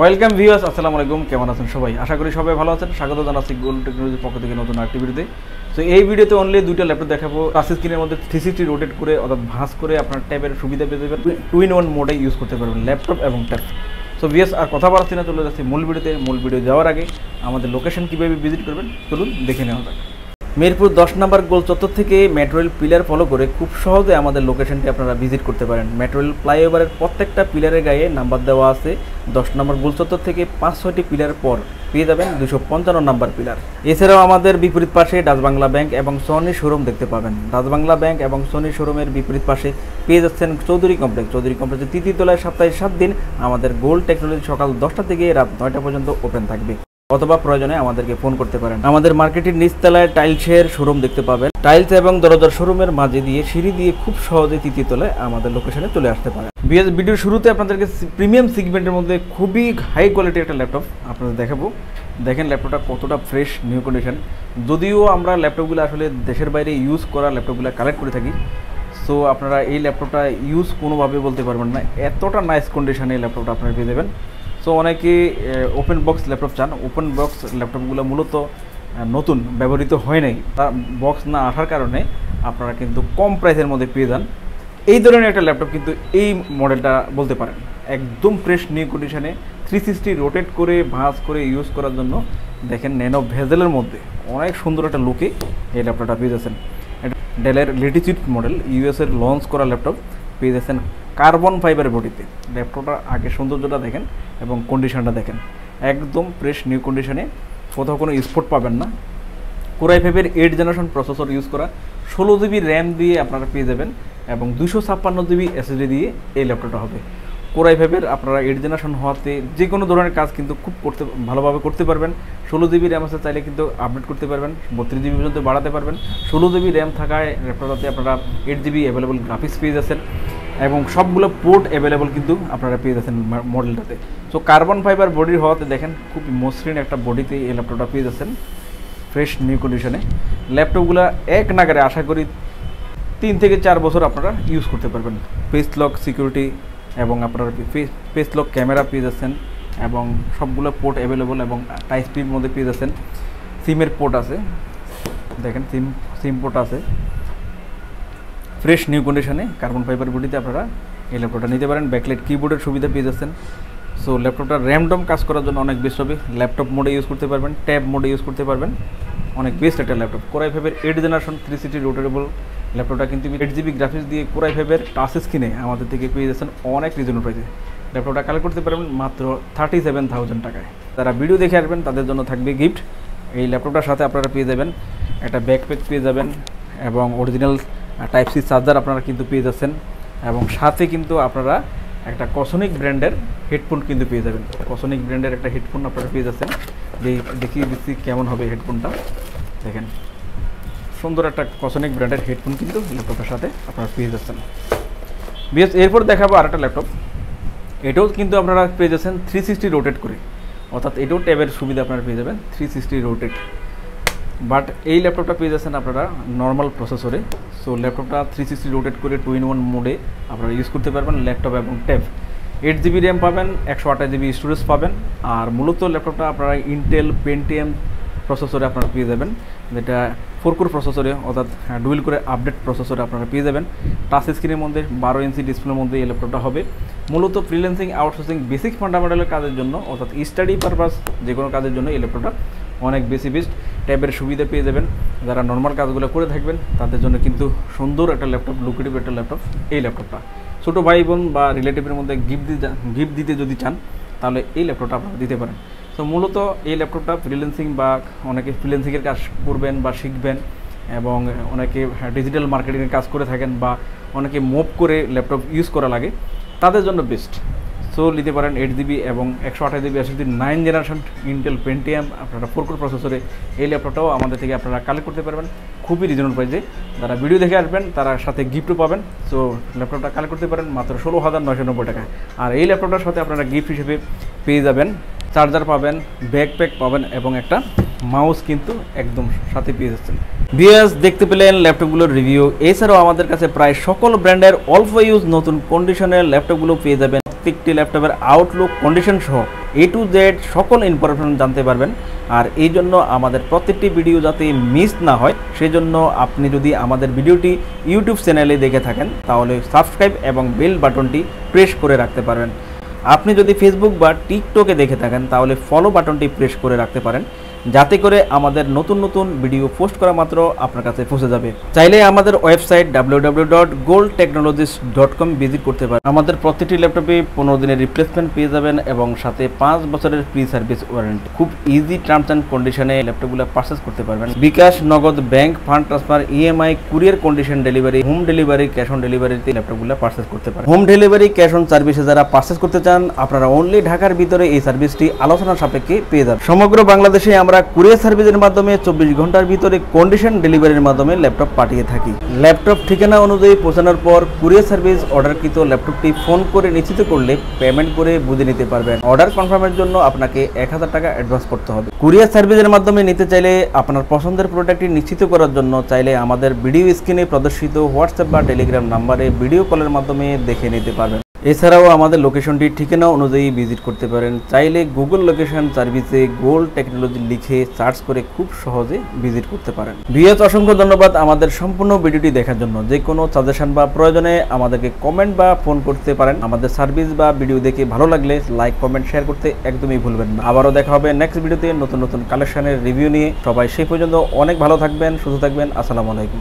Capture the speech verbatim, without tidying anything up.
Welcome viewers, আসসালামু আলাইকুম। কেমন আছেন সবাই? আশা করি সবাই ভালো আছেন। স্বাগত জানাচ্ছি গোল টেকনোলজির পক্ষ থেকে নতুন অ্যাক্টিভিটিতে। সো এই ভিডিওতে অনলি দুইটা ল্যাপটপ দেখাবো। টাচ স্ক্রিনের মধ্যে থ্রি সিক্সটি রোটেট করে অর্থাৎ ভাঁজ করে আপনার ট্যাবের সুবিধা পেয়ে যাবেন। টু ইন ওয়ান মোডে ইউজ করতে পারবেন ল্যাপটপ এবং ট্যাব। সো ভিউয়ার্স, আর কথা বলছি না, চলে যাচ্ছি মূল ভিডিওতে। মূল ভিডিও যাওয়ার আগে আমাদের লোকেশন কীভাবে ভিজিট করবেন চলুন দেখে নেওয়া যাক। মিরপুর দশ নম্বর গোল চত্বর থেকে মেট্রোল পিলার ফলো করে খুব সহজে আমাদের লোকেশনটি আপনারা ভিজিট করতে পারেন। মেট্রোল ফ্লাইওভারের প্রত্যেকটা পিলারের গায়ে নাম্বার দেওয়া আছে। দশ নম্বর গোল চত্বর থেকে পাঁচ ছয়টি পিলার পর পেয়ে যাবেন দুশো পঞ্চান্ন নম্বর পিলার। এছাড়াও আমাদের বিপরীত পাশে ডাচ বাংলা ব্যাংক এবং সনি শোরুম দেখতে পাবেন। ডাচ বাংলা ব্যাংক এবং সনি শোরুমের বিপরীত পাশে পেয়ে যাচ্ছেন চৌধুরী কমপ্লেক্স। চৌধুরী কমপ্লেক্সের তৃতীয় তলায় সপ্তাহে সাত দিন আমাদের গোল টেকনোলজি সকাল দশটা থেকে রাত নয়টা পর্যন্ত ওপেন থাকবে, অথবা প্রয়োজনে আমাদেরকে ফোন করতে পারেন। আমাদের মার্কেটের নিচতলায় টাইলসের শোরুম দেখতে পাবেন। টাইলস এবং দরজার শোরুমের মাঝে দিয়ে সিঁড়ি দিয়ে খুব সহজে তৃতীয় তলায় আমাদের লোকেশনে চলে আসতে পারেন। ভিডিওর শুরুতে আপনাদেরকে প্রিমিয়াম সেগমেন্টের মধ্যে খুবই হাই কোয়ালিটির একটা ল্যাপটপ আপনাদের দেখাবো। দেখেন ল্যাপটপটা কতটা ফ্রেশ, নিউ কন্ডিশন। যদিও আমরা ল্যাপটপগুলো আসলে দেশের বাইরে ইউজ করা ল্যাপটপগুলো কালেক্ট করে থাকি, সো আপনারা এই ল্যাপটপটা ইউজ কোনোভাবে বলতে পারবেন না, এতটা নাইস কন্ডিশনে এই ল্যাপটপটা আপনারা পেয়ে যাবেন। সো অনেকে ওপেন বক্স ল্যাপটপ চান। ওপেন বক্স ল্যাপটপগুলো মূলত নতুন, ব্যবহৃত হয় নাই, তার বক্স না আসার কারণে আপনারা কিন্তু কম প্রাইসের মধ্যে পেয়ে যান। এই ধরনের একটা ল্যাপটপ কিন্তু এই মডেলটা বলতে পারেন একদম ফ্রেশ নিউ কন্ডিশনে, থ্রি সিক্সটি রোটেট করে ভাঁজ করে ইউজ করার জন্য। দেখেন ন্যানো ভেজেলের মধ্যে অনেক সুন্দর একটা লুকে এই ল্যাপটপটা পেয়ে যাচ্ছেন। ডেলের লেটিচিউড মডেল, ইউএসের লঞ্চ করা ল্যাপটপ পেয়ে যাচ্ছেন কার্বন ফাইবার বডিতে। ল্যাপটপটার আগে সৌন্দর্যটা দেখেন এবং কন্ডিশনটা দেখেন, একদম ফ্রেশ নিউ কন্ডিশনে, কোথাও কোনো স্পট পাবেন না। কোর আই ফাইভের এইট জেনারেশন প্রসেসর ইউজ করা, ষোলো জিবি র্যাম দিয়ে আপনারা পেয়ে যাবেন এবং দুশো ছাপ্পান্ন জিবি এসএসডি দিয়ে এই ল্যাপটপটা হবে। কোর আই ফাইভের আপনারা এইট জেনারেশন হওয়াতে যে কোনো ধরনের কাজ কিন্তু খুব করতে ভালোভাবে করতে পারবেন। ষোলো জিবি র্যাম আছে, চাইলে কিন্তু আপডেট করতে পারবেন, বত্রিশ জিবি পর্যন্ত বাড়াতে পারবেন। ষোলো জিবি র্যাম থাকায় ল্যাপটপটাতে আপনারা এইট জিবি অ্যাভেলেবল গ্রাফিক্স পেয়ে যাচ্ছেন এবং সবগুলো পোর্ট অ্যাভেলেবল কিন্তু আপনারা পেয়ে যাচ্ছেন মডেলটাতে। সো কার্বন ফাইবার বডির হওয়াতে দেখেন খুব মসৃণ একটা বডিতে এই ল্যাপটপটা পেয়ে যাচ্ছেন ফ্রেশ নিউ কন্ডিশনে। ল্যাপটপগুলো এক নাগারে আশা করি তিন থেকে চার বছর আপনারা ইউজ করতে পারবেন। ফেস লক সিকিউরিটি এবং আপনারা ফেস লক ক্যামেরা পেয়ে যাচ্ছেন এবং সবগুলো পোর্ট অ্যাভেলেবল এবং টাইপ সির মধ্যে পেয়ে যাচ্ছেন। সিমের পোর্ট আছে, দেখেন সিম সিম পোর্ট আছে। ফ্রেশ নিউ কন্ডিশনে কার্বন ফাইবার বডিতে আপনারা এই ল্যাপটপটা নিতে পারেন। ব্যাকলাইট কিবোর্ডের সুবিধা পেয়ে যাচ্ছেন। সো ল্যাপটপটা র্যান্ডম কাজ করার জন্য অনেক বেস্ট হবে। ল্যাপটপ মোডে ইউজ করতে পারবেন, ট্যাব মোডে ইউজ করতে পারবেন, অনেক বেস্ট একটা ল্যাপটপ। কোর আই ফাইভের eight generation three sixty rotatable ল্যাপটপটা কিন্তু এইট জিবি গ্রাফিক্স দিয়ে কোর আই ফাইভের টাচ স্ক্রিনে আমাদের থেকে পেয়ে যাচ্ছেন অনেক রিজনেবল প্রাইসে। ল্যাপটপটা কালেক্ট করতে পারবেন মাত্র থার্টি সেভেন থাউজেন্ড টাকায়। তারা ভিডিও দেখে আসবেন, তাদের জন্য থাকবে গিফট। এই ল্যাপটপটার সাথে আপনারা পেয়ে যাবেন একটা ব্যাকপ্যাক পেয়ে যাবেন এবং অরিজিনাল টাইপ সি চার্জার আপনারা কিন্তু পেয়ে যাচ্ছেন এবং সাথে কিন্তু আপনারা একটা কসমিক ব্র্যান্ডের হেডফোন কিন্তু পেয়ে যাবেন। কসমিক ব্র্যান্ডের একটা হেডফোন আপনারা পেয়ে যাচ্ছেন। যে দেখিয়ে দিচ্ছি কেমন হবে হেডফোনটা, দেখেন সুন্দর একটা কসমিক ব্র্যান্ডের হেডফোন কিন্তু ল্যাপটপের সাথে আপনারা পেয়ে যাচ্ছেন। বিএস এরপর দেখাবো আর একটা ল্যাপটপ, এটাও কিন্তু আপনারা পেয়ে যাচ্ছেন থ্রি সিক্সটি রোটেট করে, অর্থাৎ এটাও ট্যাবের সুবিধা আপনারা পেয়ে যাবেন থ্রি সিক্সটি রোটেট। বাট এই ল্যাপটপটা পেয়ে যাচ্ছেন আপনারা নর্মাল প্রসেসরে। সো ল্যাপটপটা থ্রি সিক্সটি রোটেট করে টু ইন ওয়ান মোডে আপনারা ইউজ করতে পারবেন ল্যাপটপ এবং ট্যাব। এইট জিবি র্যাম পাবেন, একশো আঠাশ জিবি স্টোরেজ পাবেন। আর মূলত ল্যাপটপটা আপনারা ইন্টেল পেন্টিয়াম প্রসেসরে আপনারা পেয়ে যাবেন, যেটা ফোর কোর প্রসেসরে অর্থাৎ ডুয়েল কোর আপডেট প্রসেসরে আপনারা পেয়ে যাবেন। টাচ স্ক্রিনের মধ্যে বারো ইঞ্চি ডিসপ্লের মধ্যে এই ল্যাপটপটা হবে। মূলত ফ্রিল্যান্সিং, আউটসোর্সিং, বেসিক ফান্ডামেন্টালের কাজের জন্য অর্থাৎ স্টাডি পারপাস যে কোনো কাজের জন্য এই ল্যাপটপটা অনেক বেশি বেস্ট। ট্যাবের সুবিধা পেয়ে যাবেন, যারা নর্মাল কাজগুলো করে থাকবেন তাদের জন্য কিন্তু সুন্দর একটা ল্যাপটপ, লুকেটিভ একটা ল্যাপটপ এই ল্যাপটপটা। ছোটো ভাই বোন বা রিলেটিভের মধ্যে গিফট দিতে গিফট দিতে যদি চান তাহলে এই ল্যাপটপটা আপনারা দিতে পারেন। তো মূলত এই ল্যাপটপটা ফ্রিল্যান্সিং বা অনেকে ফ্রিল্যান্সিংয়ের কাজ করবেন বা শিখবেন এবং অনেকে ডিজিটাল মার্কেটিংয়ের কাজ করে থাকেন বা অনেকে মুভ করে ল্যাপটপ ইউজ করা লাগে, তাদের জন্য বেস্ট। সো নিতে পারেন এইট জিবি এবং একশো আঠাশ GB SSD nine generation Intel Pentium আপনারা ফোর কোর প্রসেসরে এই ল্যাপটপটাও আমাদের থেকে আপনারা কালেক্ট করতে পারবেন খুবই রিজনেবল প্রাইসে। যারা ভিডিও দেখে আসবেন তারা সাথে গিফটও পাবেন। সো ল্যাপটপটা কালেক্ট করতে পারেন মাত্র ষোলো হাজার নয়শো নব্বই টাকা। আর এই ল্যাপটপটার সাথে আপনারা গিফট হিসেবে পেয়ে যাবেন চার্জার পাবেন, ব্যাকপ্যাক পাবেন এবং একটা মাউস কিন্তু একদম সাথে পেয়ে যাচ্ছেন। ভিউয়ার্স, দেখতে পেলেন ল্যাপটপগুলোর রিভিউ। এছাড়াও আমাদের কাছে প্রায় সকল ব্র্যান্ডের অল্প ইউজ নতুন কন্ডিশনের ল্যাপটপগুলো পেয়ে যাবেন। প্রত্যেকটি ল্যাপটপের আউটলুক কন্ডিশন সহ এ টু জেড সকল ইনফরমেশন জানতে পারবেন। আর এই জন্য আমাদের প্রত্যেকটি ভিডিও যাতে মিস না হয় সেজন্য আপনি যদি আমাদের ভিডিওটি ইউটিউব চ্যানেলে দেখে থাকেন তাহলে সাবস্ক্রাইব এবং বেল বাটনটি প্রেস করে রাখতে পারবেন। আপনি যদি ফেসবুক বা টিকটকে দেখে থাকেন তাহলে ফলো বাটনটি প্রেস করে রাখতে পারেন, যাতে করে আমাদের নতুন নতুন ভিডিও পোস্ট করা মাত্র আপনার কাছে পৌঁছে যাবে। চাইলে আমাদের website W W W dot goal technologies dot com visit করতে পারেন। আমাদের প্রতিটি ল্যাপটপে পনেরো দিনের রিপ্লেসমেন্ট পেয়ে যাবেন এবং সাথে পাঁচ বছরের ফ্রি সার্ভিস ওয়ারেন্টি। খুব ইজি টার্মস অ্যান্ড কন্ডিশনে ল্যাপটপগুলো পারচেস করতে পারবেন। BKash, Nagad, bank, fund transfer, EMI, courier condition delivery, home delivery, cash on ডেলিভারিতে ল্যাপটপগুলো পারচেস করতে পারেন। হোম ডেলিভারি ক্যাশ অন সার্ভিসে যারা পারচেস করতে চান আপনারা অনলি ঢাকার ভিতরে এই সার্ভিসটি আলোচনা সাপেক্ষে পেয়ে যাবেন। সমগ্র বাংলাদেশে আমরা কুরিয়ার সার্ভিসের মাধ্যমে চব্বিশ ঘন্টার ভিতরে কন্ডিশন ডেলিভারির মাধ্যমে ল্যাপটপ পাঠিয়ে থাকি। ল্যাপটপ ঠিকানা অনুযায়ী পৌঁছানোর পর কুরিয়ার সার্ভিস অর্ডারকৃত ল্যাপটপটি ফোন করে নিশ্চিত করলে পেমেন্ট করে বুঝে নিতে পারবেন। অর্ডার কনফার্মের জন্য আপনাকে এক হাজার টাকা অ্যাডভান্স করতে হবে। কুরিয়ার সার্ভিসের মাধ্যমে নিতে চাইলে আপনার পছন্দের প্রোডাক্টটি নিশ্চিত করার জন্য চাইলে আমাদের ভিডিও স্ক্রিনে প্রদর্শিত হোয়াটসঅ্যাপ বা টেলিগ্রাম নাম্বারে ভিডিও কলের মাধ্যমে দেখে নিতে পারবেন। এছাড়াও আমাদের লোকেশনটি ঠিকানা অনুযায়ী ভিজিট করতে পারেন। চাইলে গুগল লোকেশন সার্ভিসে গোল টেকনোলজি লিখে সার্চ করে খুব সহজে ভিজিট করতে পারেন। ভিউয়ার্স, অসংখ্য ধন্যবাদ আমাদের সম্পূর্ণ ভিডিওটি দেখার জন্য। যে কোনো সাজেশন বা প্রয়োজনে আমাদেরকে কমেন্ট বা ফোন করতে পারেন। আমাদের সার্ভিস বা ভিডিও দেখে ভালো লাগলে লাইক, কমেন্ট, শেয়ার করতে একদমই ভুলবেন না। আবারও দেখা হবে নেক্সট ভিডিওতে নতুন নতুন কালেকশনের রিভিউ নিয়ে। সবাই সেই পর্যন্ত অনেক ভালো থাকবেন, সুস্থ থাকবেন। আসসালামু আলাইকুম।